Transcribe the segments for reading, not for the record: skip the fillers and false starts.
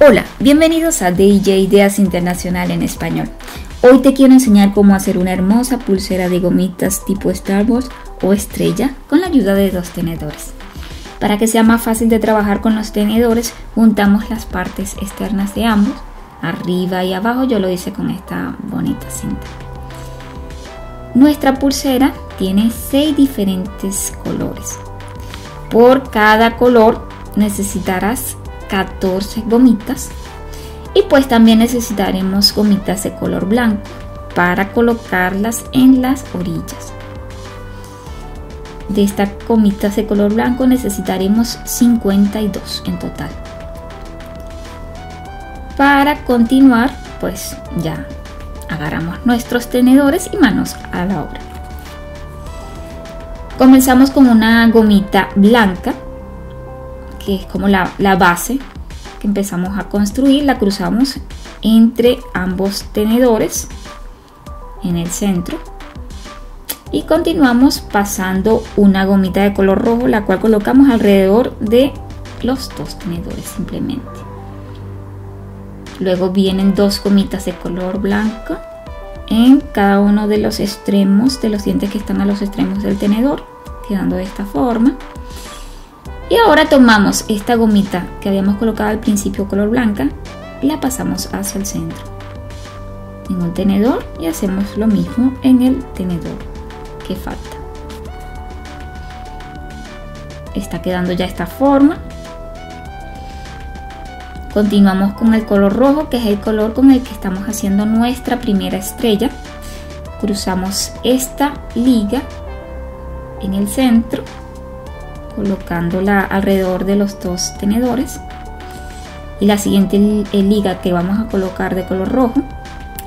Hola, bienvenidos a DJ Ideas Internacional en español. Hoy te quiero enseñar cómo hacer una hermosa pulsera de gomitas tipo Starburst o estrella con la ayuda de dos tenedores. Para que sea más fácil de trabajar con los tenedores, juntamos las partes externas de ambos, arriba y abajo. Yo lo hice con esta bonita cinta. Nuestra pulsera tiene 6 diferentes colores. Por cada color necesitarás 14 gomitas y pues también necesitaremos gomitas de color blanco para colocarlas en las orillas. De estas gomitas de color blanco necesitaremos 52 en total. Para continuar, pues ya agarramos nuestros tenedores y manos a la obra. Comenzamos con una gomita blanca, que es como la base que empezamos a construir. La cruzamos entre ambos tenedores en el centro y continuamos pasando una gomita de color rojo, la cual colocamos alrededor de los dos tenedores simplemente. Luego vienen dos gomitas de color blanco en cada uno de los extremos de los dientes que están a los extremos del tenedor, quedando de esta forma. Y ahora tomamos esta gomita que habíamos colocado al principio color blanca, la pasamos hacia el centro en un tenedor y hacemos lo mismo en el tenedor que falta. Está quedando ya esta forma. Continuamos con el color rojo, que es el color con el que estamos haciendo nuestra primera estrella. Cruzamos esta liga en el centro, colocándola alrededor de los dos tenedores, y la siguiente liga que vamos a colocar de color rojo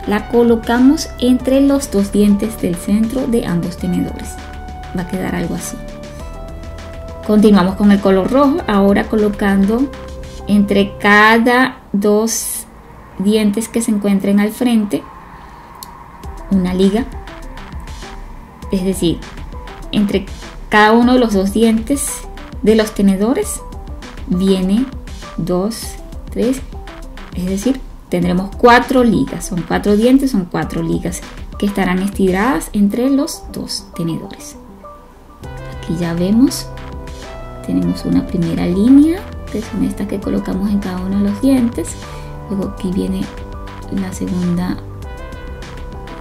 la colocamos entre los dos dientes del centro de ambos tenedores. Va a quedar algo así. Continuamos con el color rojo, ahora colocando entre cada dos dientes que se encuentren al frente una liga, es decir, entre cada uno de los dos dientes de los tenedores viene 2, 3, es decir, tendremos 4 ligas. Son 4 dientes, son 4 ligas que estarán estiradas entre los dos tenedores. Aquí ya vemos, tenemos una primera línea, que son estas que colocamos en cada uno de los dientes. Luego aquí viene la segunda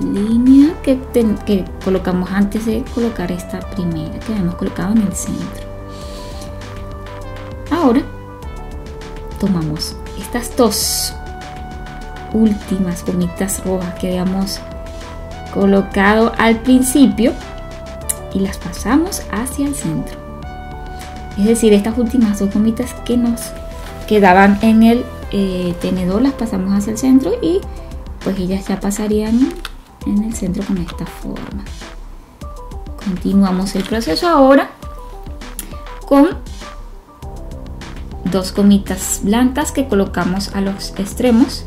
línea que colocamos antes de colocar esta primera que hemos colocado en el centro. Ahora tomamos estas dos últimas gomitas rojas que habíamos colocado al principio y las pasamos hacia el centro, es decir, estas últimas dos gomitas que nos quedaban en el tenedor las pasamos hacia el centro y pues ellas ya pasarían en el centro con esta forma. Continuamos el proceso ahora con dos gomitas blancas que colocamos a los extremos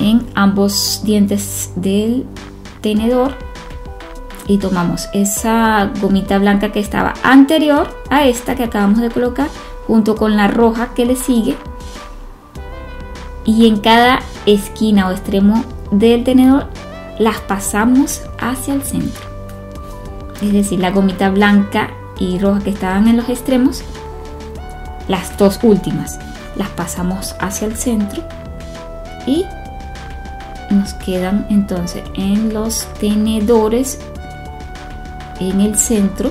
en ambos dientes del tenedor y tomamos esa gomita blanca que estaba anterior a esta que acabamos de colocar junto con la roja que le sigue, y en cada esquina o extremo del tenedor las pasamos hacia el centro, es decir, la gomita blanca y roja que estaban en los extremos, las dos últimas las pasamos hacia el centro y nos quedan entonces en los tenedores en el centro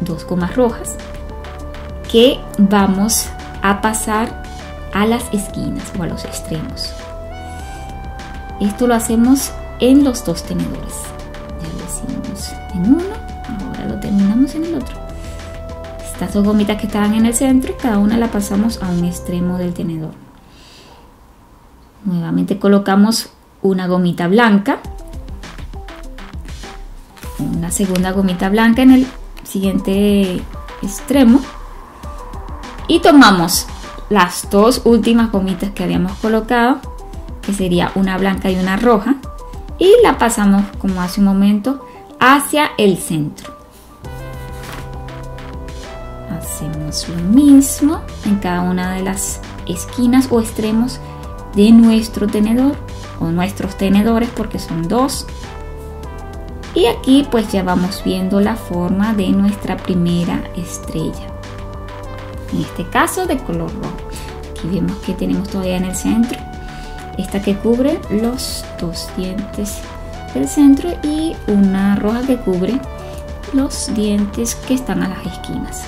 dos gomas rojas que vamos a pasar a las esquinas o a los extremos. Esto lo hacemos en los dos tenedores. Ya lo hicimos en uno, ahora lo terminamos en el otro. Estas dos gomitas que estaban en el centro, cada una la pasamos a un extremo del tenedor. Nuevamente colocamos una gomita blanca, una segunda gomita blanca en el siguiente extremo y tomamos las dos últimas gomitas que habíamos colocado, que sería una blanca y una roja, y la pasamos como hace un momento hacia el centro. hacemos lo mismo en cada una de las esquinas o extremos de nuestro tenedor o nuestros tenedores, porque son dos. Y aquí pues ya vamos viendo la forma de nuestra primera estrella, en este caso de color rojo. Aquí vemos que tenemos todavía en el centro esta que cubre los dos dientes del centro y una roja que cubre los dientes que están a las esquinas.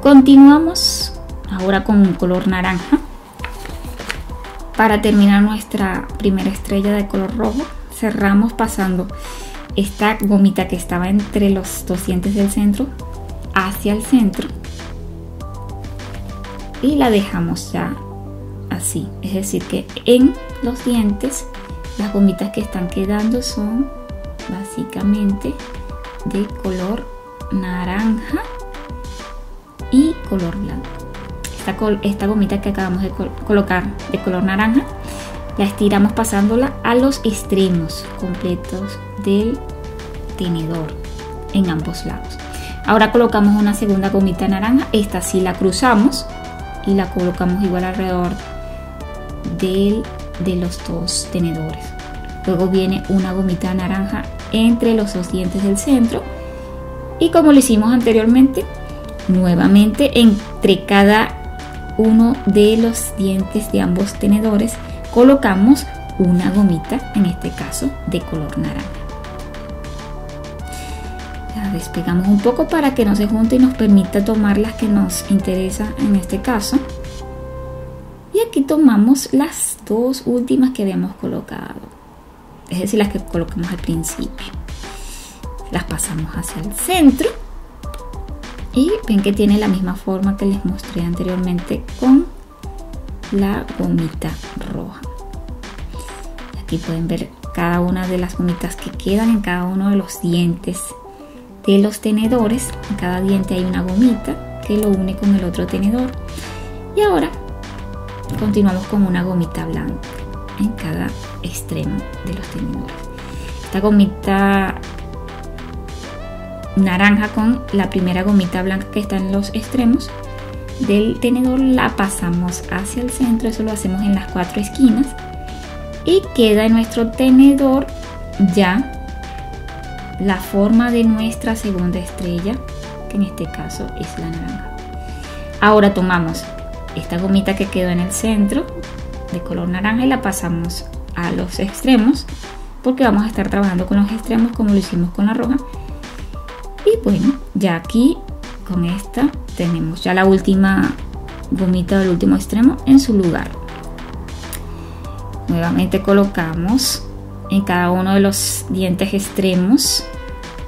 Continuamos ahora con un color naranja para terminar nuestra primera estrella de color rojo. Cerramos pasando esta gomita que estaba entre los dos dientes del centro hacia el centro y la dejamos ya así, es decir que en los dientes las gomitas que están quedando son básicamente de color naranja y color blanco. Esta gomita que acabamos de colocar de color naranja la estiramos pasándola a los extremos completos del tenedor en ambos lados. Ahora colocamos una segunda gomita naranja, esta sí la cruzamos y la colocamos igual alrededor de los dos tenedores. Luego viene una gomita naranja entre los dos dientes del centro y, como lo hicimos anteriormente, nuevamente entre cada uno de los dientes de ambos tenedores colocamos una gomita, en este caso de color naranja. La despegamos un poco para que no se junte y nos permita tomar las que nos interesan en este caso. Y aquí tomamos las dos últimas que habíamos colocado, es decir, las que colocamos al principio. Las pasamos hacia el centro. Y ven que tiene la misma forma que les mostré anteriormente con la gomita roja. Aquí pueden ver cada una de las gomitas que quedan en cada uno de los dientes de los tenedores. En cada diente hay una gomita que lo une con el otro tenedor. Y ahora continuamos con una gomita blanca en cada extremo de los tenedores. Esta gomita naranja con la primera gomita blanca que está en los extremos del tenedor la pasamos hacia el centro, eso lo hacemos en las cuatro esquinas y queda en nuestro tenedor ya la forma de nuestra segunda estrella, que en este caso es la naranja. Ahora tomamos esta gomita que quedó en el centro de color naranja y la pasamos a los extremos, porque vamos a estar trabajando con los extremos como lo hicimos con la roja. Y bueno, ya aquí con esta tenemos ya la última gomita del último extremo en su lugar. Nuevamente colocamos en cada uno de los dientes extremos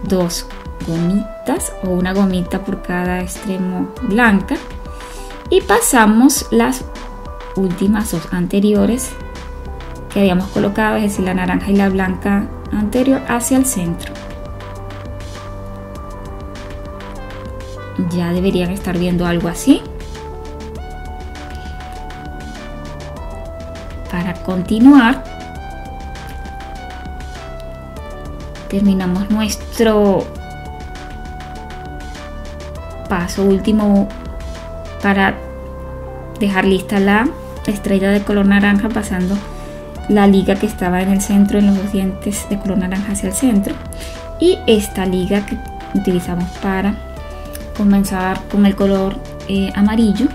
dos gomitas o una gomita por cada extremo blanca y pasamos las últimas dos anteriores que habíamos colocado, es decir, la naranja y la blanca anterior, hacia el centro. Ya deberían estar viendo algo así. Para continuar, terminamos nuestro paso último para dejar lista la estrella de color naranja, pasando la liga que estaba en el centro, en los dos dientes de color naranja, hacia el centro, y esta liga que utilizamos para comenzar con el color amarillo,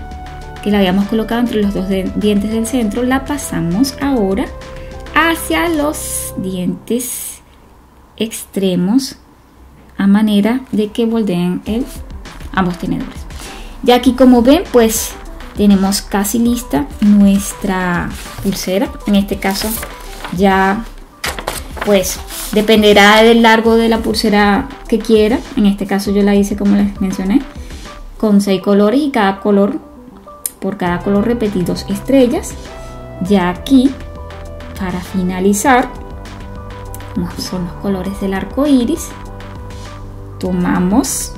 que la habíamos colocado entre los dos dientes del centro, la pasamos ahora hacia los dientes extremos a manera de que moldeen ambos tenedores. Ya aquí, como ven, pues tenemos casi lista nuestra pulsera. En este caso ya pues dependerá del largo de la pulsera que quiera. En este caso yo la hice, como les mencioné, con 6 colores y cada color, por cada color repetí 2 estrellas. Ya aquí, para finalizar, como son los colores del arco iris, tomamos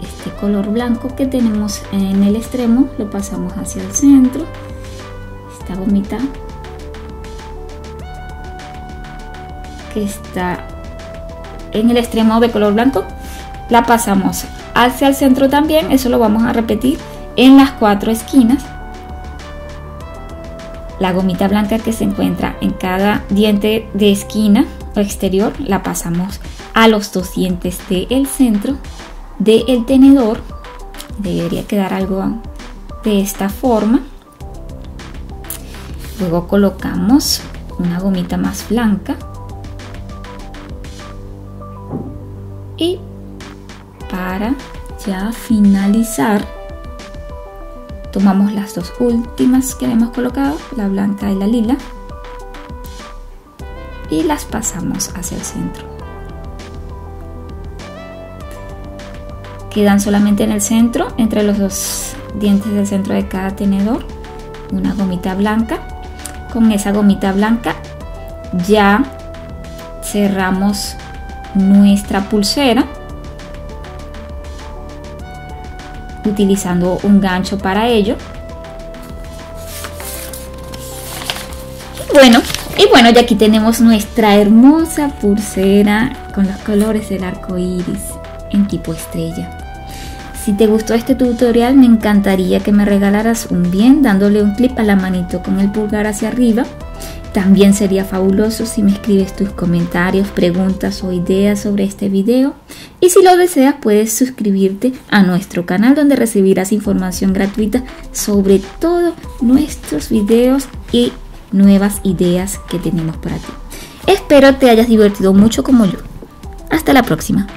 este color blanco que tenemos en el extremo, lo pasamos hacia el centro, esta gomita que está en el extremo de color blanco, la pasamos hacia el centro también. Eso lo vamos a repetir en las cuatro esquinas. La gomita blanca que se encuentra en cada diente de esquina o exterior la pasamos a los dos dientes del centro del tenedor. Debería quedar algo de esta forma. Luego colocamos una gomita más blanca y para ya finalizar tomamos las dos últimas que le hemos colocado, la blanca y la lila, y las pasamos hacia el centro. Quedan solamente en el centro, entre los dos dientes del centro de cada tenedor, una gomita blanca. Con esa gomita blanca ya cerramos nuestra pulsera utilizando un gancho para ello. Y bueno, ya aquí tenemos nuestra hermosa pulsera con los colores del arco iris en tipo estrella. Si te gustó este tutorial, me encantaría que me regalaras un bien dándole un clip a la manito con el pulgar hacia arriba. También sería fabuloso si me escribes tus comentarios, preguntas o ideas sobre este video. Y si lo deseas, puedes suscribirte a nuestro canal donde recibirás información gratuita sobre todos nuestros videos y nuevas ideas que tenemos para ti. Espero te hayas divertido mucho como yo. Hasta la próxima.